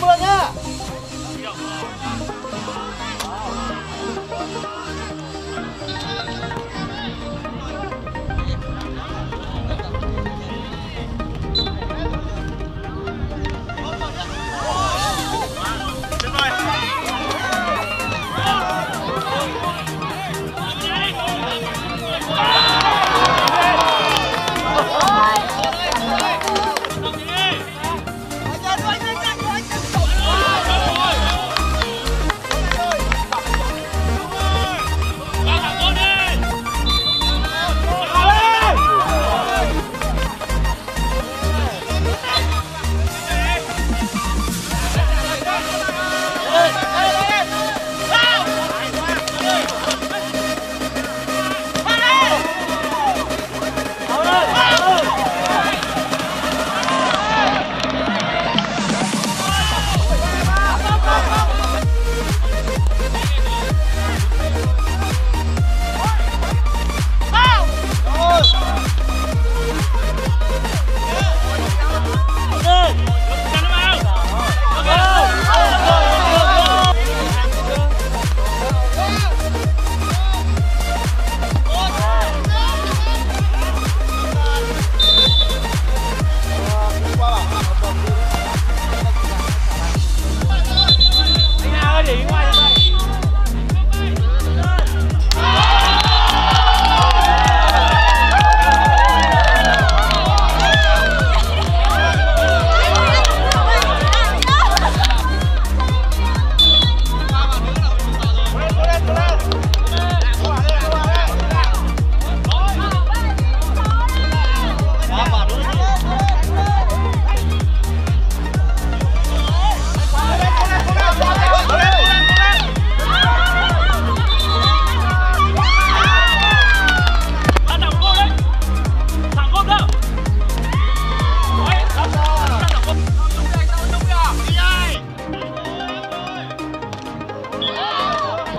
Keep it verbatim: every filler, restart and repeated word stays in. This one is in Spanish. pulang ya.